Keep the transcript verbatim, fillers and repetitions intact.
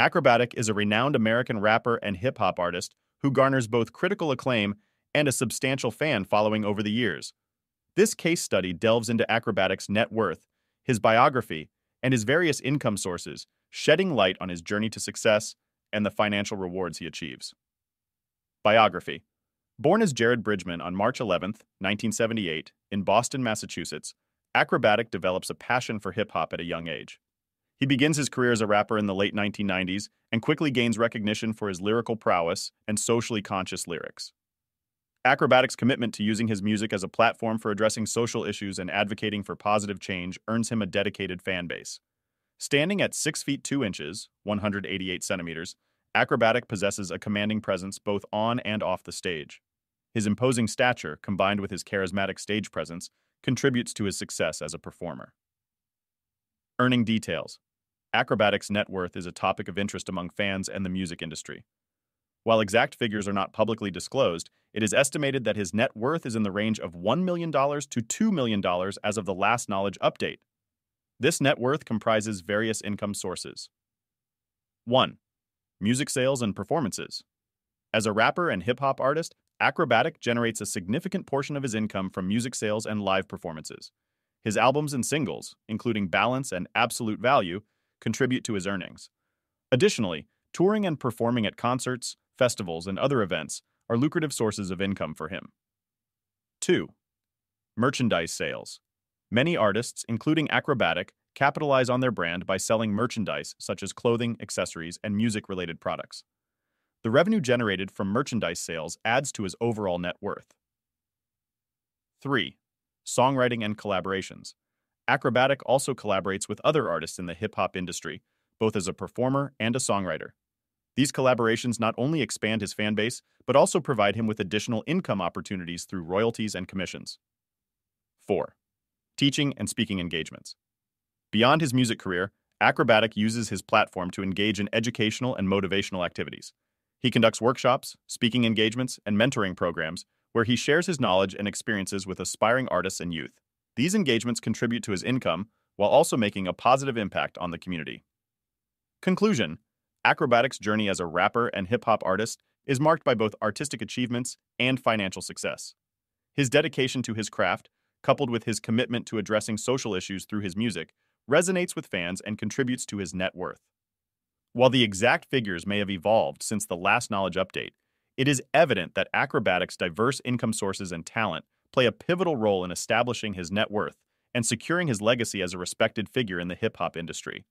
Akrobatik is a renowned American rapper and hip-hop artist who garners both critical acclaim and a substantial fan following over the years. This case study delves into Akrobatik's net worth, his biography, and his various income sources, shedding light on his journey to success and the financial rewards he achieves. Biography. Born as Jared Bridgman on March eleventh, nineteen seventy-eight, in Boston, Massachusetts, Akrobatik develops a passion for hip-hop at a young age. He begins his career as a rapper in the late nineteen nineties and quickly gains recognition for his lyrical prowess and socially conscious lyrics. Akrobatik's commitment to using his music as a platform for addressing social issues and advocating for positive change earns him a dedicated fan base. Standing at six feet two inches, one hundred eighty-eight centimeters, Akrobatik possesses a commanding presence both on and off the stage. His imposing stature, combined with his charismatic stage presence, contributes to his success as a performer. Earning details. Akrobatik's net worth is a topic of interest among fans and the music industry. While exact figures are not publicly disclosed, it is estimated that his net worth is in the range of one million to two million dollars as of the last knowledge update. This net worth comprises various income sources. one. Music sales and performances. As a rapper and hip-hop artist, Akrobatik generates a significant portion of his income from music sales and live performances. His albums and singles, including Balance and Absolute Value, contribute to his earnings. Additionally, touring and performing at concerts, festivals, and other events are lucrative sources of income for him. two. Merchandise sales. Many artists, including Akrobatik, capitalize on their brand by selling merchandise such as clothing, accessories, and music-related products. The revenue generated from merchandise sales adds to his overall net worth. three. Songwriting and collaborations. Akrobatik also collaborates with other artists in the hip-hop industry, both as a performer and a songwriter. These collaborations not only expand his fan base, but also provide him with additional income opportunities through royalties and commissions. four. Teaching and speaking engagements. Beyond his music career, Akrobatik uses his platform to engage in educational and motivational activities. He conducts workshops, speaking engagements, and mentoring programs, where he shares his knowledge and experiences with aspiring artists and youth. These engagements contribute to his income while also making a positive impact on the community. Conclusion. Akrobatik's journey as a rapper and hip-hop artist is marked by both artistic achievements and financial success. His dedication to his craft, coupled with his commitment to addressing social issues through his music, resonates with fans and contributes to his net worth. While the exact figures may have evolved since the last knowledge update, it is evident that Akrobatik's diverse income sources and talent play a pivotal role in establishing his net worth and securing his legacy as a respected figure in the hip-hop industry.